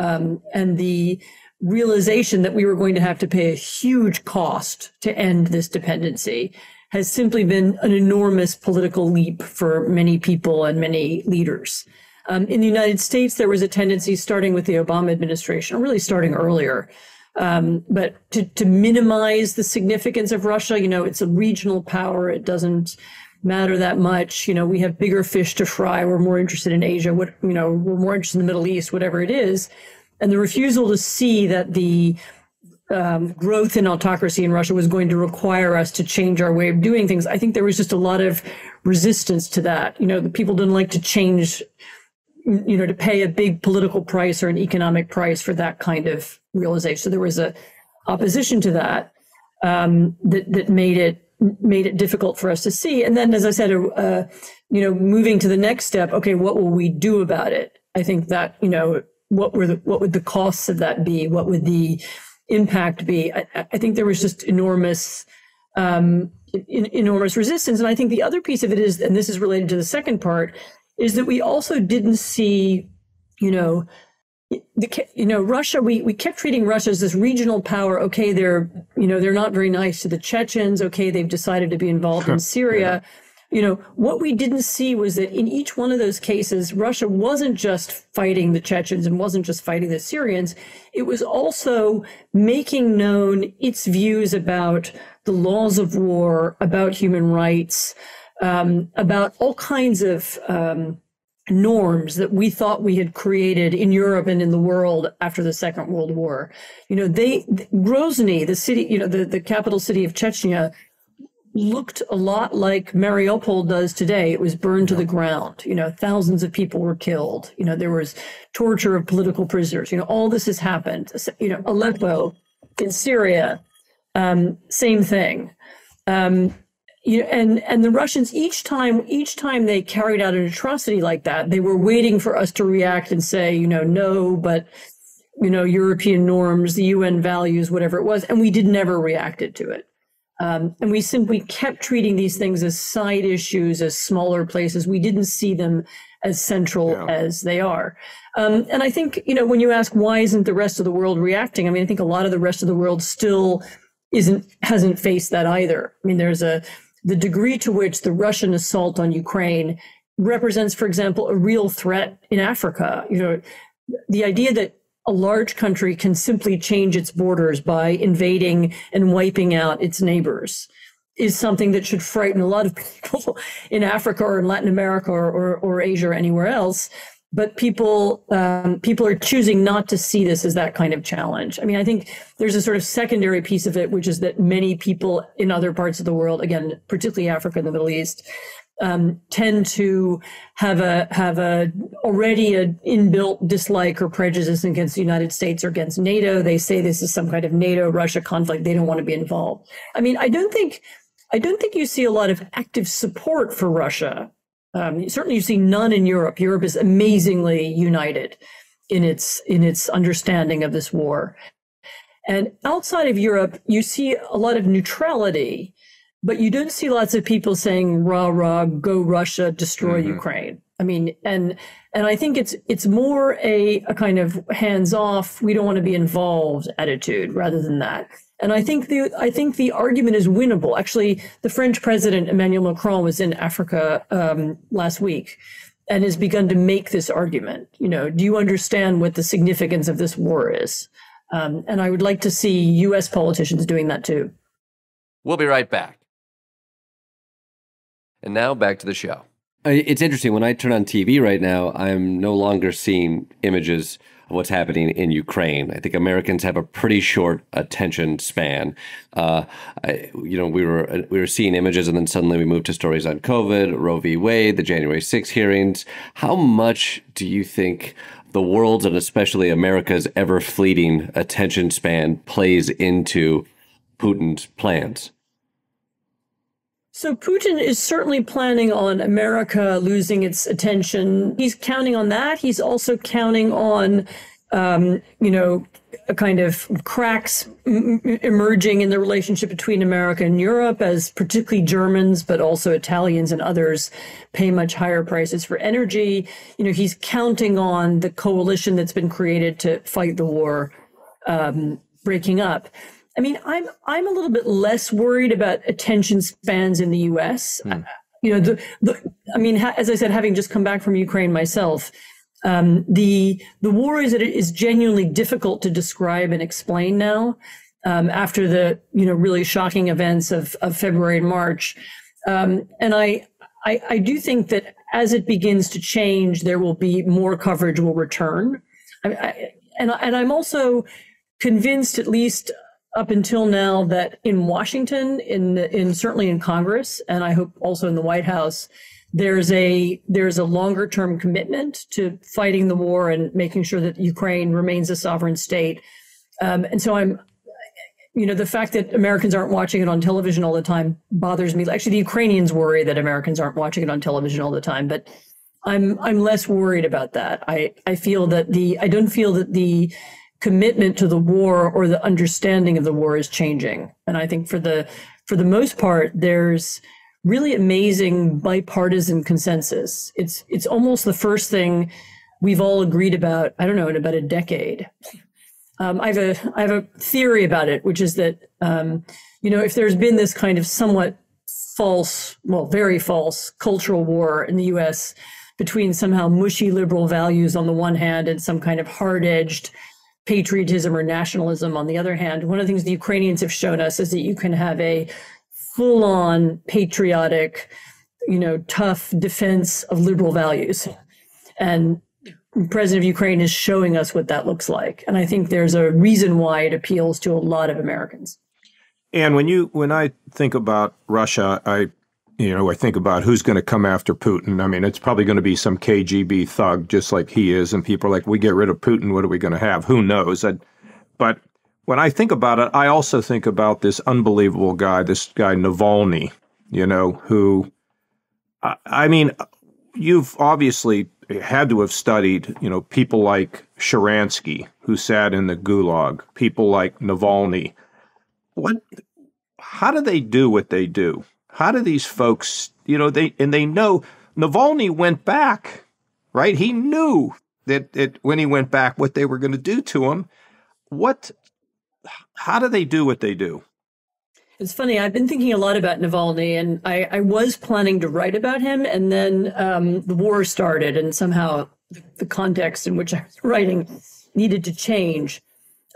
Um, and the realization that we were going to have to pay a huge cost to end this dependency has simply been an enormous political leap for many people and many leaders. Um, in the United States, there was a tendency, starting with the Obama administration, or really starting earlier, um, but to, to minimize the significance of Russia. You know, it's a regional power. It doesn't matter that much. You know, we have bigger fish to fry. We're more interested in Asia. What, you know, we're more interested in the Middle East, whatever it is. And the refusal to see that the um, growth in autocracy in Russia was going to require us to change our way of doing things. I think there was just a lot of resistance to that. You know, the people didn't like to change, you know, to pay a big political price or an economic price for that kind of realization. So there was a opposition to that um, that, that made it made it difficult for us to see. And then, as I said, uh, you know, moving to the next step, okay, what will we do about it? I think that, you know, What were the, what would the costs of that be? What would the impact be? I, I think there was just enormous, um, in, enormous resistance. And I think the other piece of it is, and this is related to the second part, is that we also didn't see, you know, the, you know, Russia. We we kept treating Russia as this regional power. Okay, they're you know they're not very nice to the Chechens. Okay, they've decided to be involved in Syria. Yeah. You know, what we didn't see was that in each one of those cases, Russia wasn't just fighting the Chechens and wasn't just fighting the Syrians. It was also making known its views about the laws of war, about human rights, um, about all kinds of um, norms that we thought we had created in Europe and in the world after the Second World War. You know, they, Grozny, the city, you know, the, the capital city of Chechnya, looked a lot like Mariupol does today. It was burned to the ground. You know, thousands of people were killed. You know, there was torture of political prisoners. You know, all this has happened. You know, Aleppo in Syria, um, same thing. Um, You know, and and the Russians, each time each time they carried out an atrocity like that, they were waiting for us to react and say, you know, no, but, you know, European norms, the U N values, whatever it was, and we did never reacted to it. Um, and we simply kept treating these things as side issues, as smaller places. We didn't see them as central yeah. as they are. Um, and I think, you know, when you ask why isn't the rest of the world reacting, I mean, I think a lot of the rest of the world still isn't hasn't faced that either. I mean, there's a the degree to which the Russian assault on Ukraine represents, for example, a real threat in Africa. You know, the idea that a large country can simply change its borders by invading and wiping out its neighbors is something that should frighten a lot of people in Africa or in Latin America or, or, or Asia or anywhere else. But people, um, people are choosing not to see this as that kind of challenge. I mean, I think there's a sort of secondary piece of it, which is that many people in other parts of the world, again, particularly Africa and the Middle East, um, tend to have a have a already an inbuilt dislike or prejudice against the United States or against NATO. They say this is some kind of NATO-Russia conflict. They don't want to be involved. I mean, I don't think, I don't think you see a lot of active support for Russia. Um, certainly you see none in Europe. Europe is amazingly united in its in its understanding of this war. And outside of Europe, you see a lot of neutrality, but you don't see lots of people saying, rah, rah, go Russia, destroy mm-hmm. Ukraine. I mean, and and I think it's it's more a, a kind of hands-off, we don't want to be involved attitude rather than that. And I think the I think the argument is winnable. Actually, the French president, Emmanuel Macron, was in Africa um, last week and has begun to make this argument. You know, do you understand what the significance of this war is? Um, and I would like to see U S politicians doing that, too. We'll be right back. And now back to the show. It's interesting. When I turn on T V right now, I'm no longer seeing images of what's happening in Ukraine. I think Americans have a pretty short attention span. Uh, I, you know, we were we were seeing images, and then suddenly we moved to stories on COVID, Roe v. Wade, the January sixth hearings. How much do you think the world's and especially America's ever-fleeting attention span plays into Putin's plans? So Putin is certainly planning on America losing its attention. He's counting on that. He's also counting on, um, you know, a kind of cracks emerging in the relationship between America and Europe, as particularly Germans, but also Italians and others pay much higher prices for energy. You know, he's counting on the coalition that's been created to fight the war um, breaking up. I mean, I'm I'm a little bit less worried about attention spans in the U S Mm. You know, the, the I mean, ha, as I said, having just come back from Ukraine myself, um, the the war is that it is genuinely difficult to describe and explain now, um, after the you know really shocking events of of February and March, um, and I, I I do think that as it begins to change, there will be more coverage will return, I, I, and and I'm also convinced, at least up until now, that in Washington, in in certainly in Congress, and I hope also in the White House, there's a there's a longer term commitment to fighting the war and making sure that Ukraine remains a sovereign state. Um, and so I'm, you know, the fact that Americans aren't watching it on television all the time bothers me. Actually, the Ukrainians worry that Americans aren't watching it on television all the time, but I'm I'm less worried about that. I I feel that the I don't feel that the commitment to the war or the understanding of the war is changing. And I think for the for the most part, there's really amazing bipartisan consensus. It's it's almost the first thing we've all agreed about, I don't know, in about a decade. Um, I have a I have a theory about it, which is that, um, you know, if there's been this kind of somewhat false, well, very false cultural war in the U S between somehow mushy liberal values on the one hand and some kind of hard-edged patriotism or nationalism on the other hand, one of the things the Ukrainians have shown us is that you can have a full-on patriotic, you know, tough defense of liberal values. And the president of Ukraine is showing us what that looks like. And I think there's a reason why it appeals to a lot of Americans. And when you when I think about Russia, I you know, I think about who's going to come after Putin. I mean, it's probably going to be some K G B thug just like he is. And people are like, we get rid of Putin, what are we going to have? Who knows? I, but when I think about it, I also think about this unbelievable guy, this guy Navalny, you know, who, I, I mean, you've obviously had to have studied, you know, people like Sharansky, who sat in the gulag, people like Navalny. What, how do they do what they do? How do these folks, you know, they, and they know Navalny went back, right? He knew that, that when he went back, what they were going to do to him. What, how do they do what they do? It's funny. I've been thinking a lot about Navalny, and I, I was planning to write about him. And then um, the war started, and somehow the context in which I was writing needed to change.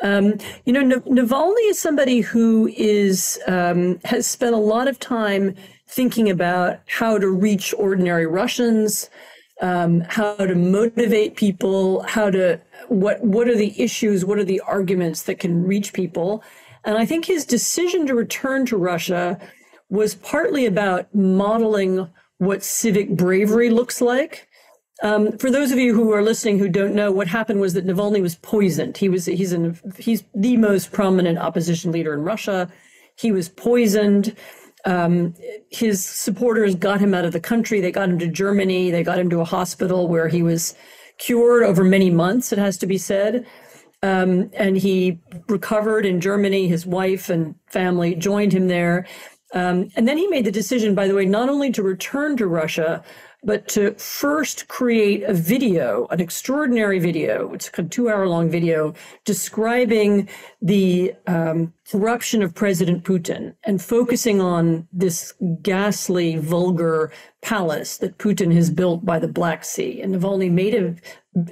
Um, you know, Nav- Navalny is somebody who is um, has spent a lot of time thinking about how to reach ordinary Russians, um, how to motivate people, how to what what are the issues, what are the arguments that can reach people. And I think his decision to return to Russia was partly about modeling what civic bravery looks like. Um, for those of you who are listening who don't know, what happened was that Navalny was poisoned. He was he's an, he's the most prominent opposition leader in Russia. He was poisoned. Um, his supporters got him out of the country. They got him to Germany. They got him to a hospital where he was cured over many months, it has to be said. Um, and he recovered in Germany. His wife and family joined him there. Um, and then he made the decision, by the way, not only to return to Russia, but to first create a video, an extraordinary video, it's a two-hour-long video, describing the um, corruption of President Putin and focusing on this ghastly, vulgar palace that Putin has built by the Black Sea. And Navalny made an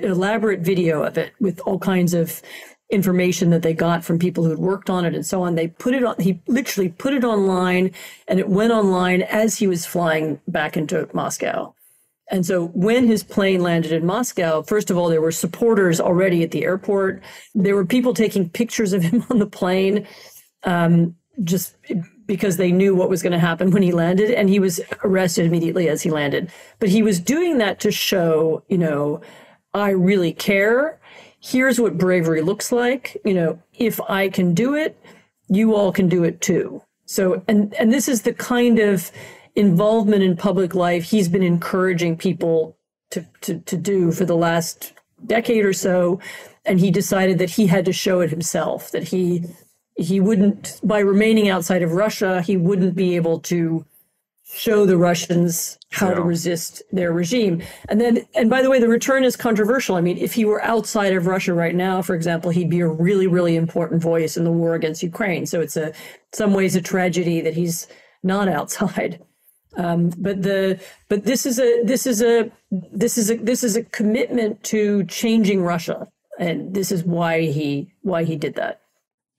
elaborate video of it with all kinds of information that they got from people who'd worked on it and so on. They put it on, he literally put it online, and it went online as he was flying back into Moscow. And so when his plane landed in Moscow, first of all, there were supporters already at the airport. There were people taking pictures of him on the plane um, just because they knew what was going to happen when he landed, and he was arrested immediately as he landed. But he was doing that to show, you know, I really care. Here's what bravery looks like. You know, if I can do it, you all can do it too. So, and, and this is the kind of involvement in public life he's been encouraging people to, to, to do for the last decade or so. And he decided that he had to show it himself, that he, he wouldn't, by remaining outside of Russia, he wouldn't be able to show the Russians how to resist their regime. And then, and by the way, the return is controversial. I mean, if he were outside of Russia right now, for example, he'd be a really, really important voice in the war against Ukraine. So it's a, in some ways, a tragedy that he's not outside. Um, but the, but this is a, this is a, this is a, this is a commitment to changing Russia, and this is why he, why he did that.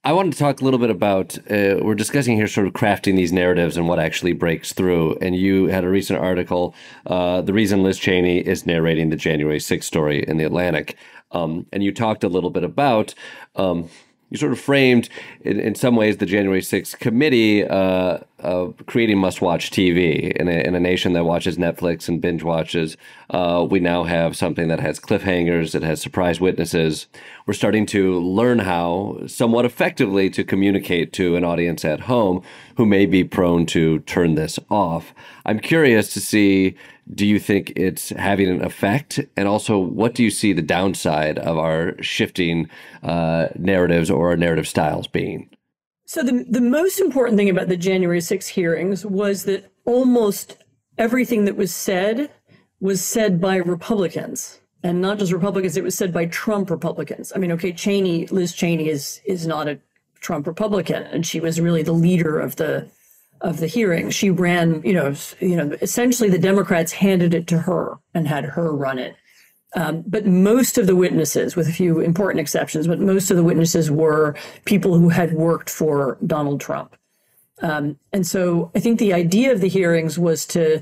I wanted to talk a little bit about, uh, we're discussing here sort of crafting these narratives and what actually breaks through. And you had a recent article, uh, the reason Liz Cheney is narrating the January sixth story in The Atlantic. Um, and you talked a little bit about, um, you sort of framed in, in some ways the January sixth committee uh, uh, creating must-watch T V. In a, in a nation that watches Netflix and binge watches, uh, we now have something that has cliffhangers, it has surprise witnesses. We're starting to learn how somewhat effectively to communicate to an audience at home who may be prone to turn this off. I'm curious to see, do you think it's having an effect? And also, what do you see the downside of our shifting uh, narratives or our narrative styles being? So the, the most important thing about the January sixth hearings was that almost everything that was said was said by Republicans. And not just Republicans, it was said by Trump Republicans. I mean, okay, Cheney, Liz Cheney is is not a Trump Republican, and she was really the leader of the of the hearing. She ran, you know, you know, essentially the Democrats handed it to her and had her run it. Um, but most of the witnesses, with a few important exceptions, but most of the witnesses were people who had worked for Donald Trump. Um, and so I think the idea of the hearings was to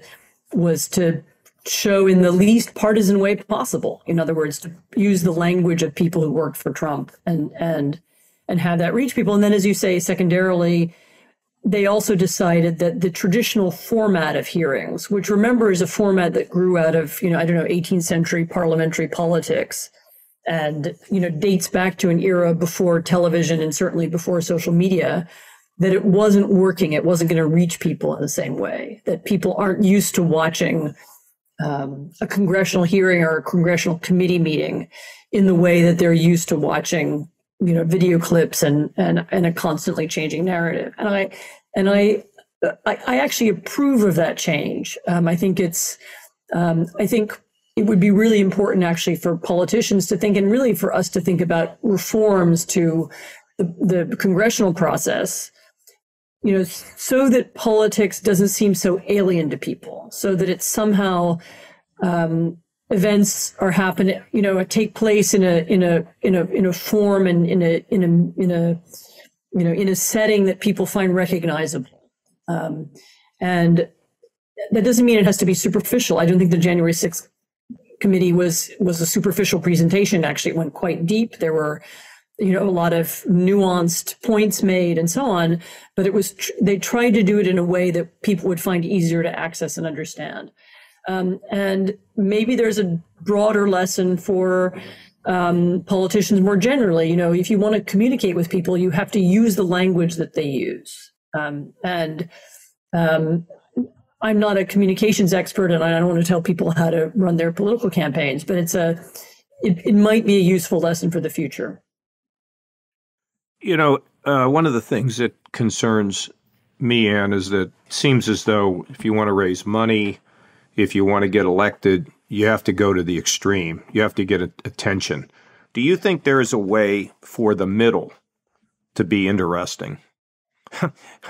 was to show in the least partisan way possible. In other words, to use the language of people who worked for Trump and and and have that reach people. And then, as you say, secondarily, they also decided that the traditional format of hearings, which remember is a format that grew out of, you know, I don't know, eighteenth century parliamentary politics, and, you know, dates back to an era before television and certainly before social media, that it wasn't working. It wasn't going to reach people in the same way, that people aren't used to watching um, a congressional hearing or a congressional committee meeting in the way that they're used to watching, you know, video clips and and and a constantly changing narrative. And I and I I, I actually approve of that change. Um, I think it's um, I think it would be really important actually for politicians to think, and really for us to think about reforms to the, the congressional process, you know, so that politics doesn't seem so alien to people, so that it's somehow um, events are happening, you know, take place in a in a in a in a form and in a in a in a you know in a setting that people find recognizable, um, and that doesn't mean it has to be superficial. I don't think the January sixth committee was was a superficial presentation. Actually, it went quite deep. There were, you know, a lot of nuanced points made and so on, but it was tr they tried to do it in a way that people would find easier to access and understand. Um, and maybe there's a broader lesson for um, politicians more generally. You know, if you want to communicate with people, you have to use the language that they use. Um, and um, I'm not a communications expert, and I don't want to tell people how to run their political campaigns, but it's a, it, it might be a useful lesson for the future. You know, uh, one of the things that concerns me, Anne, is that it seems as though if you want to raise money, if you want to get elected, you have to go to the extreme. You have to get attention. Do you think there is a way for the middle to be interesting?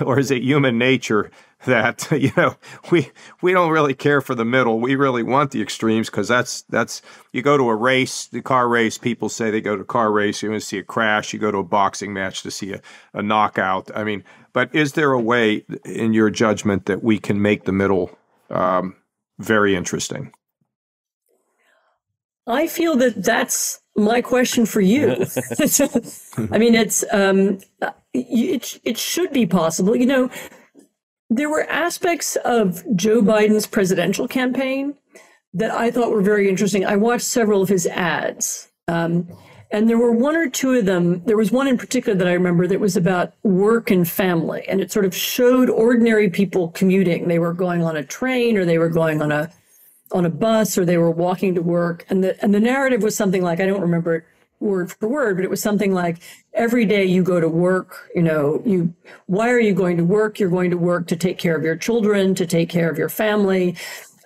Or is it human nature that, you know, we we don't really care for the middle. We really want the extremes, because that's that's you go to a race, the car race, people say they go to a car race, you want to see a crash, you go to a boxing match to see a, a knockout. I mean, but is there a way in your judgment that we can make the middle um very interesting? I feel that that's my question for you. I mean, it's um, it, it should be possible. You know, there were aspects of Joe Biden's presidential campaign that I thought were very interesting. I watched several of his ads, um, and there were one or two of them. There was one in particular that I remember that was about work and family, and it sort of showed ordinary people commuting. They were going on a train, or they were going on a on a bus, or they were walking to work. And the and the narrative was something like, I don't remember it word for word, but it was something like, every day you go to work, you know, you why are you going to work? You're going to work to take care of your children, to take care of your family.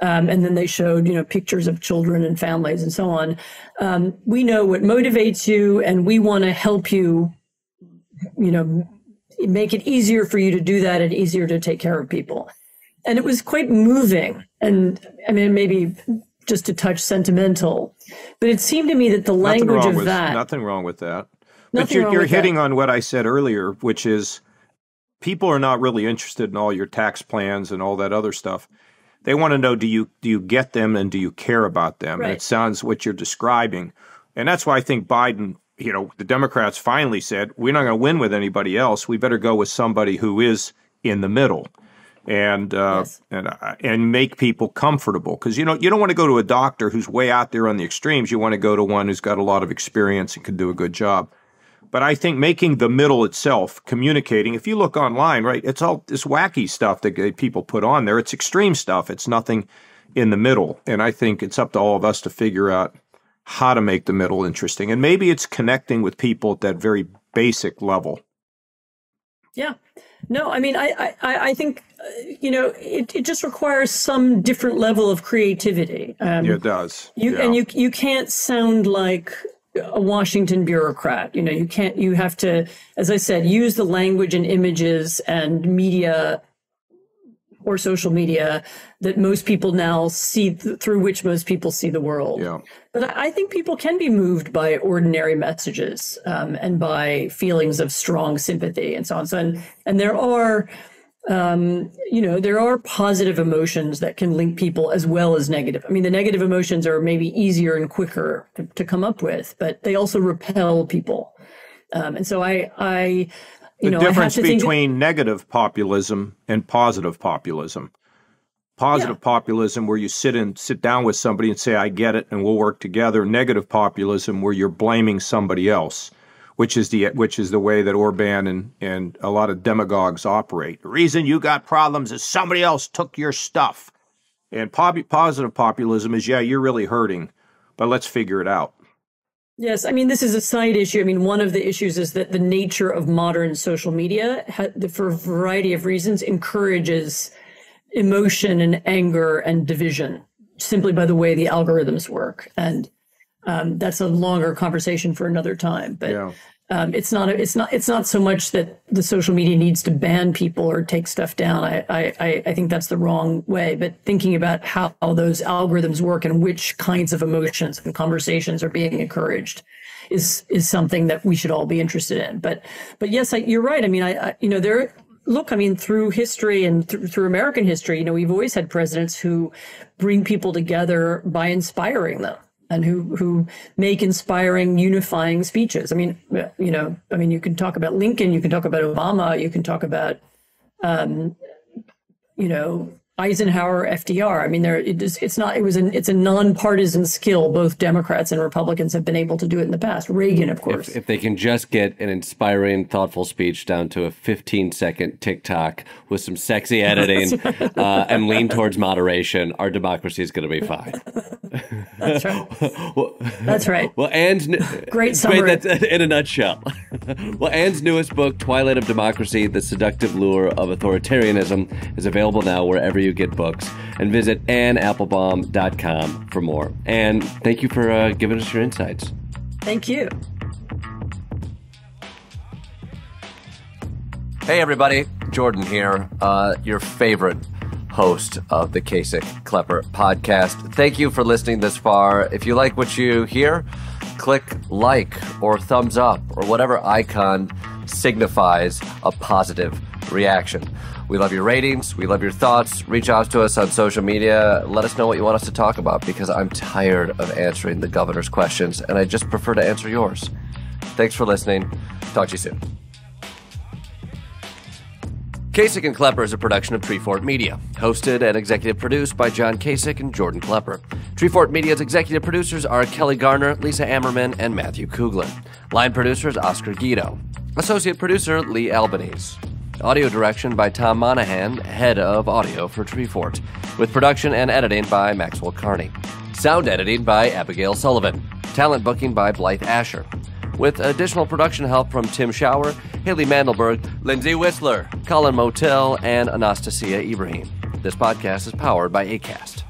Um, and then they showed, you know, pictures of children and families and so on. Um, we know what motivates you, and we want to help you, you know, make it easier for you to do that and easier to take care of people. And it was quite moving. And I mean, maybe just a touch sentimental, but it seemed to me that the language of that. Nothing wrong with that. But you're, you're hitting on what I said earlier, which is people are not really interested in all your tax plans and all that other stuff. They want to know, do you do you get them, and do you care about them? Right. And it sounds what you're describing. And that's why I think Biden, you know, the Democrats finally said, we're not going to win with anybody else. We better go with somebody who is in the middle, and uh, yes. and uh, and make people comfortable. Because, you know, you don't want to go to a doctor who's way out there on the extremes. You want to go to one who's got a lot of experience and can do a good job. But I think making the middle itself, communicating, if you look online, right, it's all this wacky stuff that people put on there. It's extreme stuff. It's nothing in the middle. And I think it's up to all of us to figure out how to make the middle interesting. And maybe it's connecting with people at that very basic level. Yeah. No, I mean, I, I, I think, you know, it, it just requires some different level of creativity. Um, yeah, it does. You, yeah. And you, you can't sound like a Washington bureaucrat. You know, you can't, you have to, as I said, use the language and images and media or social media that most people now see, th through which most people see the world. Yeah. But I think people can be moved by ordinary messages um, and by feelings of strong sympathy and so on. So, and, and there are um, you know, there are positive emotions that can link people as well as negative. I mean, the negative emotions are maybe easier and quicker to, to come up with, but they also repel people. Um, and so I, I you the know, the difference I have to between think negative populism and positive populism. Positive yeah. populism, where you sit and sit down with somebody and say, I get it, and we'll work together. Negative populism, where you're blaming somebody else, which is the which is the way that Orbán and, and a lot of demagogues operate. The reason you got problems is somebody else took your stuff. And pop, positive populism is, yeah, you're really hurting, but let's figure it out. Yes, I mean, this is a side issue. I mean, one of the issues is that the nature of modern social media, for a variety of reasons, encourages emotion and anger and division simply by the way the algorithms work. And um, that's a longer conversation for another time. But yeah. um, it's not a, it's not it's not so much that the social media needs to ban people or take stuff down. I, I, I think that's the wrong way. But thinking about how those algorithms work and which kinds of emotions and conversations are being encouraged is is something that we should all be interested in. But but yes, I, you're right. I mean, I, I you know, there Look, I mean, through history and th through American history, you know, we've always had presidents who bring people together by inspiring them and who who make inspiring, unifying speeches. I mean, you know, I mean, you can talk about Lincoln, you can talk about Obama, you can talk about, um, you know, Eisenhower, F D R. I mean, there it is, it's not it was an it's a nonpartisan skill. Both Democrats and Republicans have been able to do it in the past. Reagan, of course. If, if they can just get an inspiring, thoughtful speech down to a fifteen second TikTok with some sexy editing uh, and lean towards moderation, our democracy is going to be fine. That's right. well, that's right. Well, Anne's great summary. Great, that's, in a nutshell. Well, Anne's newest book, Twilight of Democracy: The Seductive Lure of Authoritarianism, is available now wherever you get books, and visit Anne Applebaum dot com for more. Anne, thank you for uh, giving us your insights. Thank you. Hey everybody, Jordan here, uh, your favorite host of the Kasich Klepper podcast. Thank you for listening this far. If you like what you hear, click like or thumbs up or whatever icon signifies a positive reaction. We love your ratings. We love your thoughts. Reach out to us on social media. Let us know what you want us to talk about, because I'm tired of answering the governor's questions, and I just prefer to answer yours. Thanks for listening. Talk to you soon. Kasich and Klepper is a production of Treefort Media, hosted and executive produced by John Kasich and Jordan Klepper. Treefort Media's executive producers are Kelly Garner, Lisa Ammerman, and Matthew Kuglin. Line producers Oscar Guido. Associate producer Lee Albanese. Audio direction by Tom Monahan, head of audio for Treefort, with production and editing by Maxwell Carney. Sound editing by Abigail Sullivan. Talent booking by Blythe Asher. With additional production help from Tim Schauer, Haley Mandelberg, Lindsay Whistler, Colin Motel, and Anastasia Ibrahim. This podcast is powered by ACAST.